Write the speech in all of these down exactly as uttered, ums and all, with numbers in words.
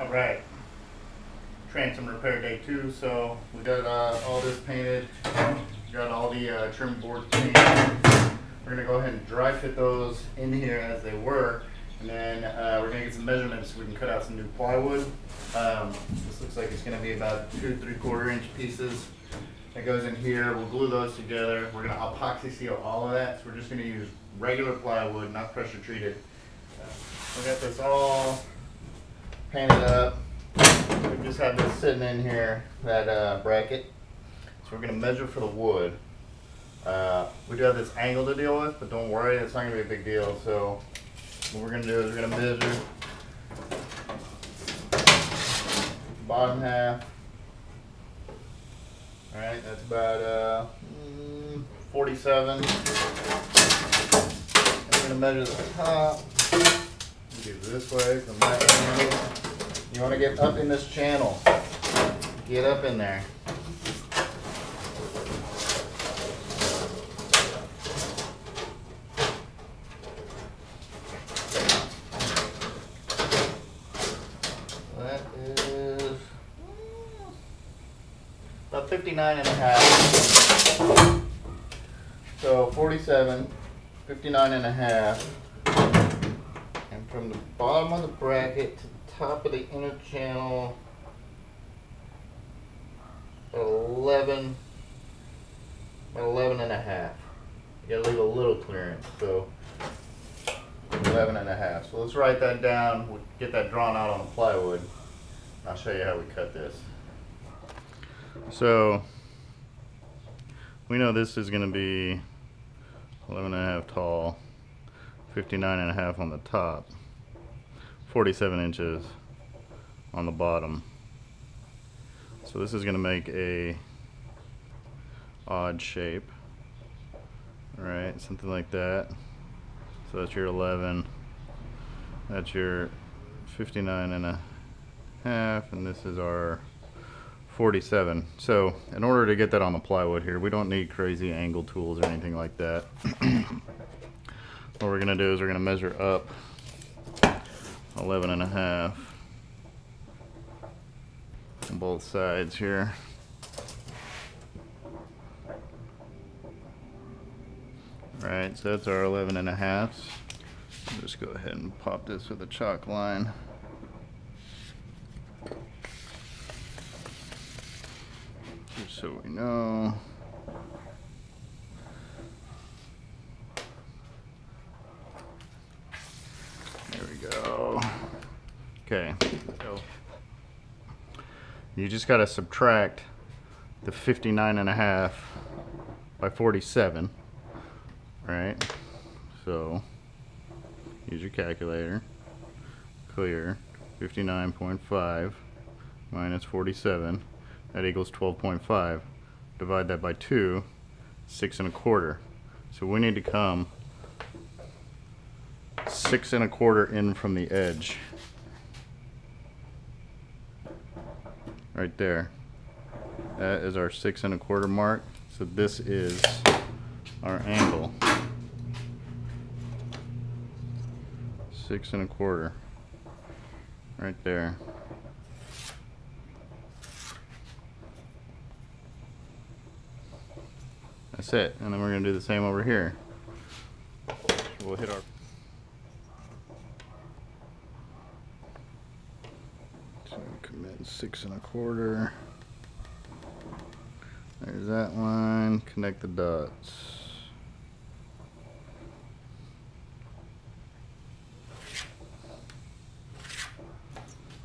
All right, transom repair day two. So we got uh, all this painted, got all the uh, trim boards painted. We're gonna go ahead and dry fit those in here as they were, and then uh, we're gonna get some measurements so we can cut out some new plywood. Um, this looks like it's gonna be about two three quarter inch pieces. That goes in here. We'll glue those together. We're gonna epoxy seal all of that. So we're just gonna use regular plywood, not pressure treated. Uh, we got this all painted up. We just have this sitting in here, that uh, bracket. So we're gonna measure for the wood. Uh, we do have this angle to deal with, but don't worry, it's not gonna be a big deal. So what we're gonna do is we're gonna measure the bottom half. All right, that's about uh, forty-seven. I'm gonna measure the top. Do it this way from that angle. You want to get up in this channel. Get up in there. That is about fifty-nine and a half. So forty-seven, fifty-nine and a half. And from the bottom of the bracket to the top of the inner channel, eleven, eleven and a half. You gotta leave a little clearance, so eleven and a half. So let's write that down. We'll get that drawn out on the plywood. I'll show you how we cut this. So we know this is gonna be eleven and a half tall, fifty-nine and a half on the top, forty-seven inches on the bottom. So this is going to make a odd shape, all right, something like that. So that's your eleven, that's your fifty-nine and a half, and this is our forty-seven. So in order to get that on the plywood here, we don't need crazy angle tools or anything like that. What we're gonna do is we're gonna measure up eleven and a half on both sides here. All right, so that's our eleven and a halves. I'll just go ahead and pop this with a chalk line. Just so we know. Okay, so you just got to subtract the fifty-nine and a half by forty-seven, right? So use your calculator. Clear fifty-nine point five minus forty-seven, that equals twelve point five. Divide that by two, six and a quarter. So we need to come six and a quarter in from the edge. Right there, that is our six and a quarter mark. So this is our angle, six and a quarter, right there. That's it, and then we're gonna do the same over here. We'll hit our six and a quarter. There's that line. Connect the dots.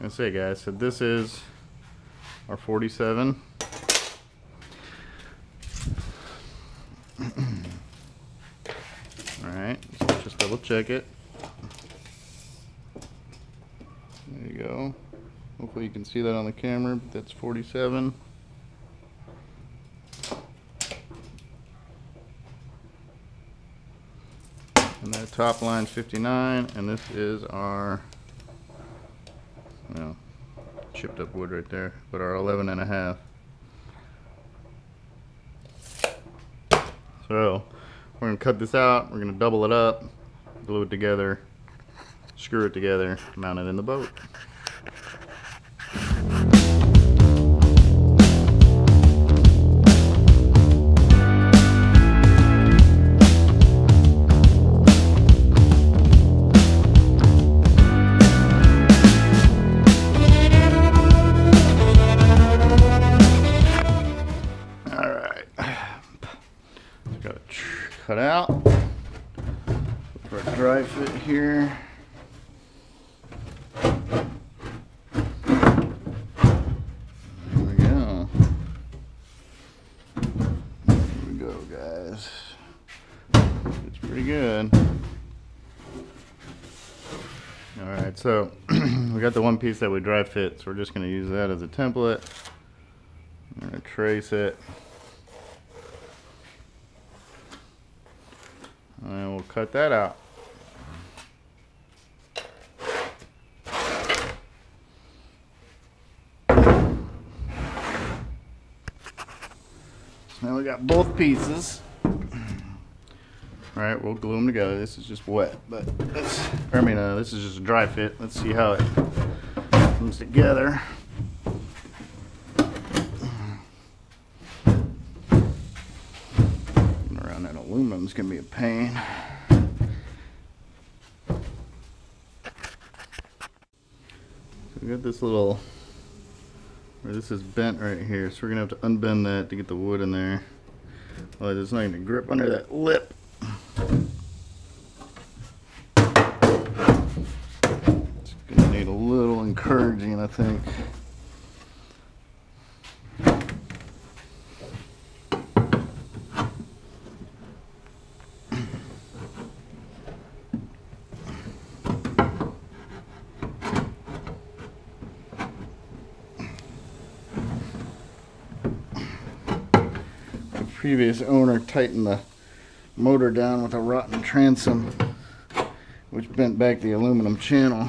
That's it, guys. So this is our forty-seven. All right. So just double check it. There you go. Hopefully you can see that on the camera, but that's forty-seven. And that top line's fifty-nine, and this is our, well, chipped up wood right there, but our eleven and a half. So we're gonna cut this out, we're gonna double it up, glue it together, screw it together, mount it in the boat. Cut out for a dry fit here. There we go. There we go, guys. It's pretty good. All right, so we got the one piece that we dry fit, so we're just going to use that as a template. I'm going to trace it. And we'll cut that out. So now we got both pieces. All right, we'll glue them together. This is just wet, but this, I mean, uh, this is just a dry fit. Let's see how it comes together. Aluminum's gonna be a pain. So we got this little, where this is bent right here, so we're gonna have to unbend that to get the wood in there. Otherwise, it's not gonna grip under that lip. It's gonna need a little encouraging, I think. Previous owner tightened the motor down with a rotten transom, which bent back the aluminum channel,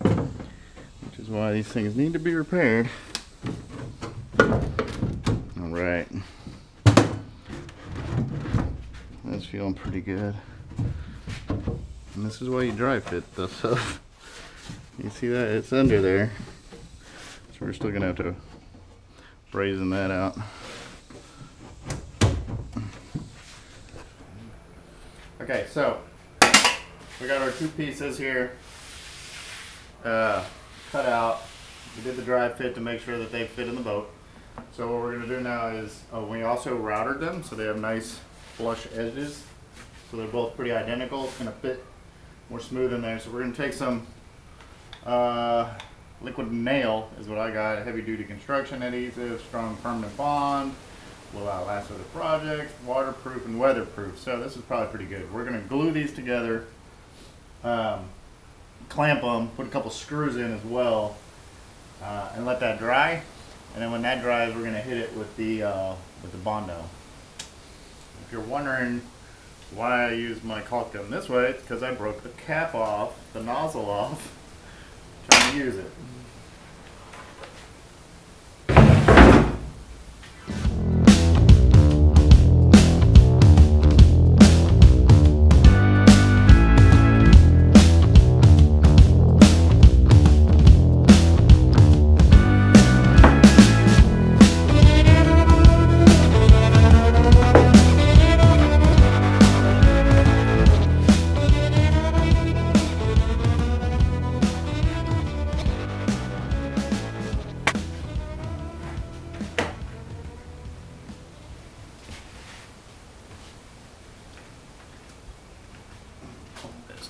which is why these things need to be repaired. All right, that's feeling pretty good, and this is why you dry fit the stuff. You see that it's under there, so we're still gonna have to brazen that out. Okay, so we got our two pieces here uh, cut out. We did the dry fit to make sure that they fit in the boat. So what we're going to do now is uh, we also routed them so they have nice flush edges. So they're both pretty identical. It's going to fit more smooth in there. So we're going to take some uh, liquid nail is what I got, heavy duty construction adhesive, strong permanent bond. Will outlast other projects, waterproof and weatherproof. So this is probably pretty good. We're going to glue these together, um, clamp them, put a couple screws in as well, uh, and let that dry. And then when that dries, we're going to hit it with the uh, with the Bondo. If you're wondering why I use my caulk gun this way, it's because I broke the cap off, the nozzle off, trying to use it.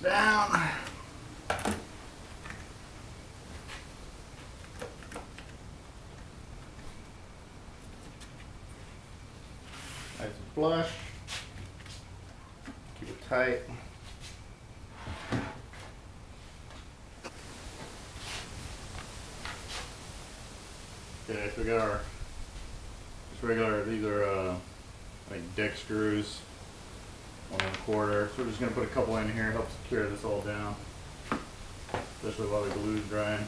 Down. Nice and flush. Keep it tight. Okay, so we got our just regular, these are uh, like deck screws. One and a quarter. So we're just going to put a couple in here, help secure this all down, especially while the glue's drying.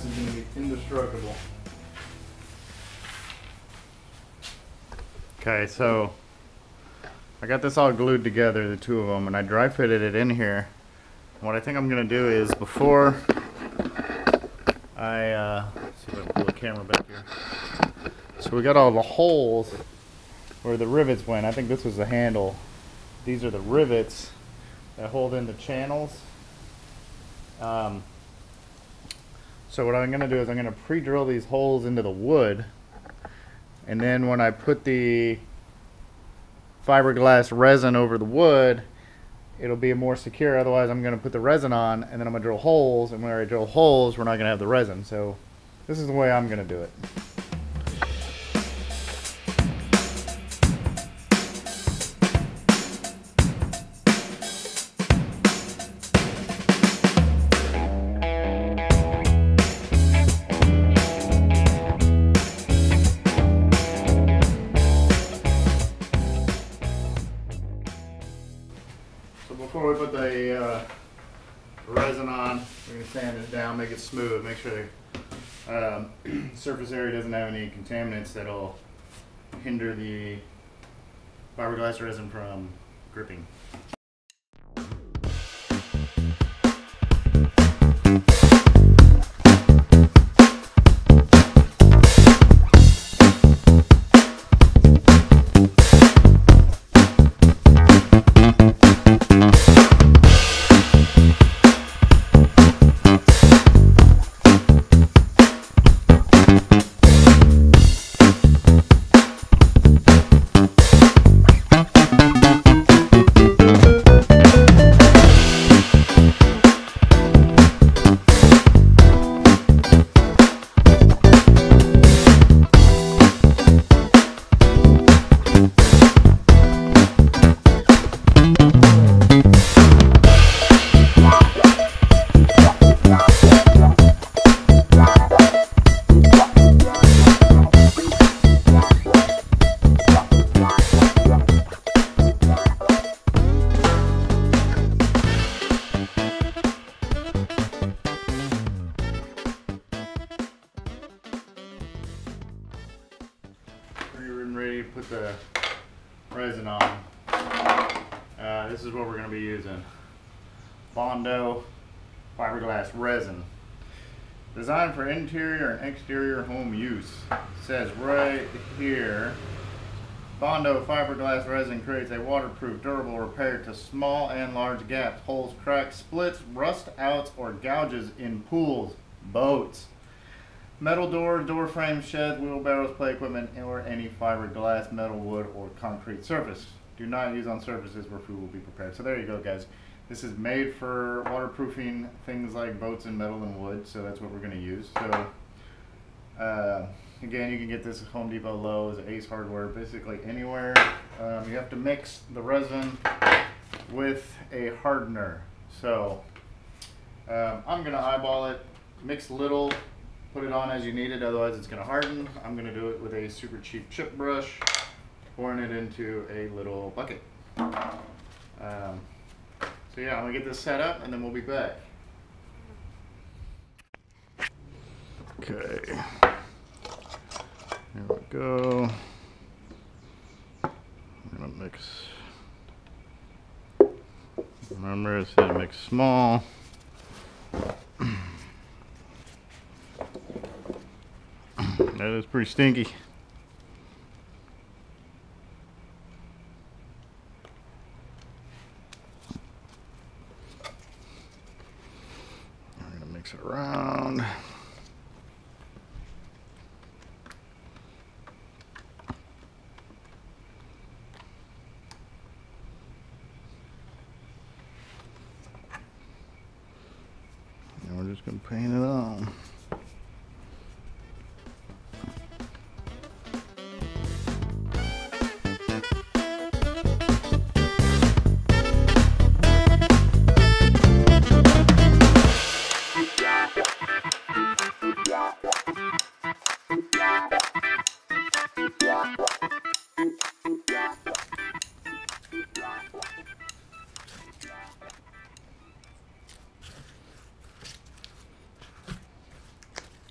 This is going to be indestructible. Okay, so I got this all glued together, the two of them, and I dry fitted it in here. What I think I'm going to do is before I, uh, let's see if I can pull the camera back here. So we got all the holes where the rivets went. I think this was the handle. These are the rivets that hold in the channels. Um, so what I'm going to do is I'm going to pre-drill these holes into the wood, and then when I put the fiberglass resin over the wood, it'll be more secure. Otherwise, I'm going to put the resin on, and then I'm going to drill holes, and when I drill holes, we're not going to have the resin. So this is the way I'm going to do it. Before we put the uh, resin on, we're going to sand it down, make it smooth, make sure the um, surface area doesn't have any contaminants that'll hinder the fiberglass resin from gripping. Ready to put the resin on. Uh, this is what we're going to be using. Bondo fiberglass resin. Designed for interior and exterior home use. It says right here, Bondo fiberglass resin creates a waterproof, durable repair to small and large gaps, holes, cracks, splits, rust outs, or gouges in pools, boats, metal doors, door frames, sheds, wheelbarrows, play equipment, or any fiberglass, metal, wood, or concrete surface. Do not use on surfaces where food will be prepared. So there you go, guys. This is made for waterproofing things like boats and metal and wood, so that's what we're going to use. So, uh, again, you can get this at Home Depot, Lowe's, Ace Hardware, basically anywhere. Um, you have to mix the resin with a hardener. So, um, I'm going to eyeball it, mix little. Put it on as you need it, otherwise it's going to harden. I'm going to do it with a super cheap chip brush, pouring it into a little bucket. Um, so yeah, I'm going to get this set up and then we'll be back. Okay, there we go. I'm going to mix, remember it said mix small. That is pretty stinky. I'm gonna mix it around. And we're just gonna paint it on.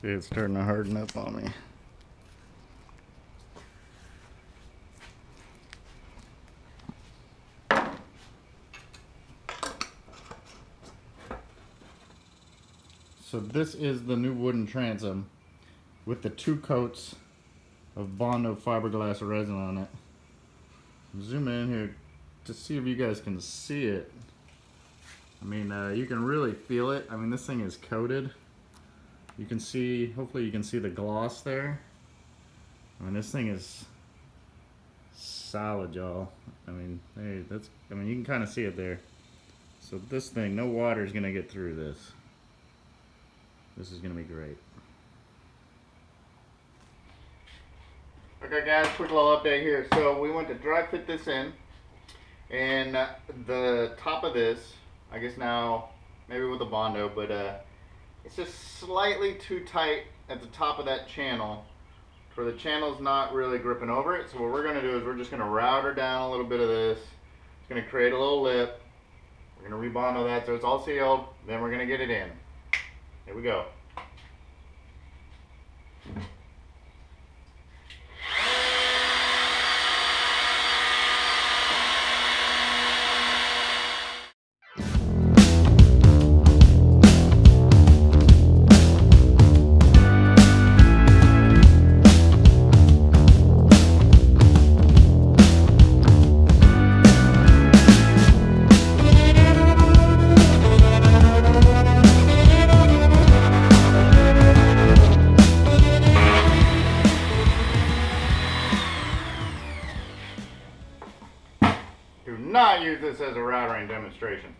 It's starting to harden up on me. So this is the new wooden transom with the two coats of Bondo fiberglass resin on it. I'm zooming in here to see if you guys can see it. I mean, uh, you can really feel it. I mean, this thing is coated. You can see, hopefully you can see the gloss there. I mean, this thing is solid, y'all. I mean, hey, that's, I mean, you can kind of see it there. So this thing, no water is gonna get through this. This is gonna be great. Okay guys, quick little update here. So we went to dry fit this in, and uh, the top of this, I guess now, maybe with the Bondo, but uh, it's just slightly too tight at the top of that channel, where the channel's not really gripping over it. So what we're gonna do is we're just gonna router down a little bit of this. It's gonna create a little lip. We're gonna re-Bondo that so it's all sealed, then we're gonna get it in. Here we go. Do not use this as a routering demonstration.